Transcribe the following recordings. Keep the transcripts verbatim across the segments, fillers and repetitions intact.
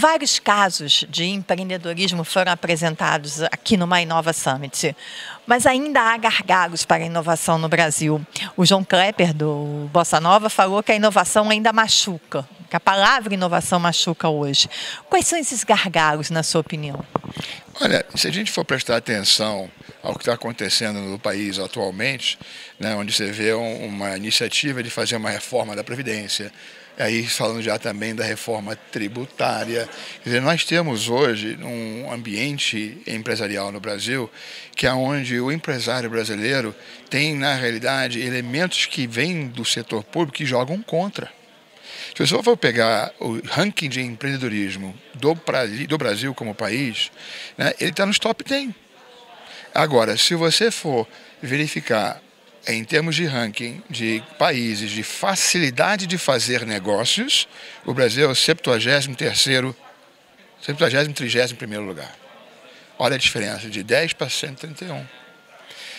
Vários casos de empreendedorismo foram apresentados aqui no My Inova Summit, mas ainda há gargalos para a inovação no Brasil. O João Klepper, do Bossa Nova, falou que a inovação ainda machuca, que a palavra inovação machuca hoje. Quais são esses gargalos, na sua opinião? Olha, se a gente for prestar atenção ao que está acontecendo no país atualmente, né, onde você vê uma iniciativa de fazer uma reforma da Previdência, aí falando já também da reforma tributária. Quer dizer, nós temos hoje um ambiente empresarial no Brasil que é onde o empresário brasileiro tem, na realidade, elementos que vêm do setor público que jogam contra. Se você for pegar o ranking de empreendedorismo do Brasil, do Brasil como país, né, ele está nos top dez. Agora, se você for verificar em termos de ranking de países, de facilidade de fazer negócios, o Brasil é o septuagésimo terceiro, septuagésimo trigésimo primeiro lugar. Olha a diferença, de dez para cento e trinta e um.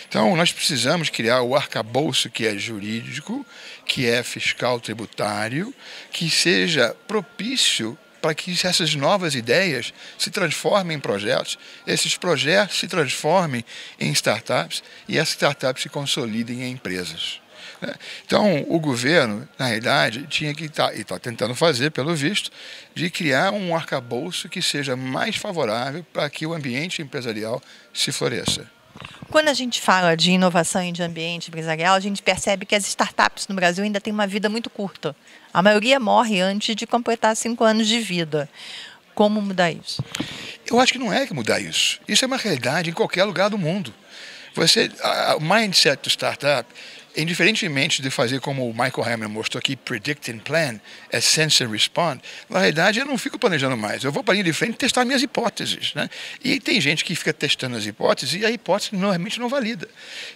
Então, nós precisamos criar o arcabouço que é jurídico, que é fiscal tributário, que seja propício para que essas novas ideias se transformem em projetos, esses projetos se transformem em startups e essas startups se consolidem em empresas. Então, o governo, na realidade, tinha que estar, e está tentando fazer, pelo visto, de criar um arcabouço que seja mais favorável para que o ambiente empresarial se floresça. Quando a gente fala de inovação e de ambiente empresarial, a gente percebe que as startups no Brasil ainda têm uma vida muito curta. A maioria morre antes de completar cinco anos de vida. Como mudar isso? Eu acho que não é que mudar isso. Isso é uma realidade em qualquer lugar do mundo. Você, a, o mindset do startup, indiferentemente de fazer como o Michael Hammer mostrou aqui, predict and plan, é sense and respond, na realidade eu não fico planejando mais, eu vou para a linha de frente testar minhas hipóteses, né? E tem gente que fica testando as hipóteses e a hipótese normalmente não valida.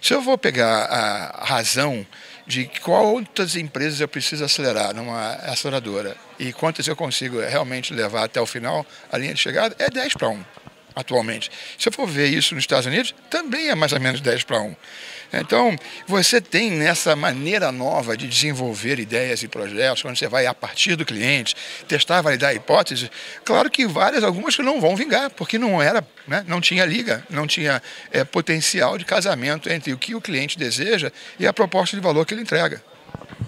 Se eu vou pegar a razão de quantas empresas eu preciso acelerar numa aceleradora e quantas eu consigo realmente levar até o final, a linha de chegada é dez para um. Atualmente. Se eu for ver isso nos Estados Unidos, também é mais ou menos dez para um. Então, você tem nessa maneira nova de desenvolver ideias e projetos, quando você vai a partir do cliente, testar, validar hipóteses, claro que várias, algumas que não vão vingar, porque não era, né, não tinha liga, não tinha é, potencial de casamento entre o que o cliente deseja e a proposta de valor que ele entrega.